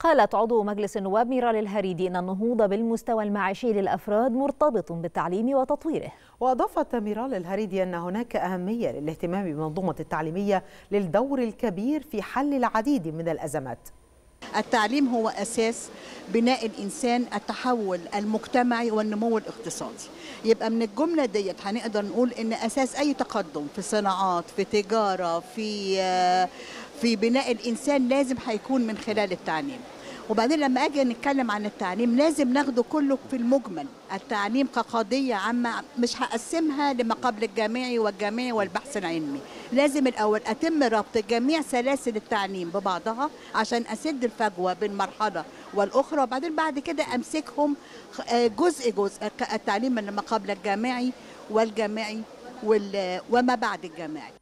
قالت عضو مجلس النواب ميرال الهريدي أن النهوض بالمستوى المعيشي للأفراد مرتبط بالتعليم وتطويره. وأضافت ميرال الهريدي أن هناك أهمية للاهتمام بالمنظومة التعليمية للدور الكبير في حل العديد من الأزمات. التعليم هو أساس بناء الإنسان، التحول المجتمعي والنمو الاقتصادي. يبقى من الجملة ديت هنقدر نقول إن أساس أي تقدم في صناعات، في تجارة، في بناء الإنسان لازم هيكون من خلال التعليم. وبعدين لما أجي نتكلم عن التعليم لازم ناخده كله في المجمل، التعليم كقضية عامة، مش هقسمها لما قبل الجامعي والجامعي والبحث العلمي. لازم الأول أتم ربط جميع سلاسل التعليم ببعضها عشان أسد الفجوة بين مرحلة والأخرى، وبعدين بعد كده أمسكهم جزء جزء، التعليم لما قبل الجامعي والجامعي وما بعد الجامعي.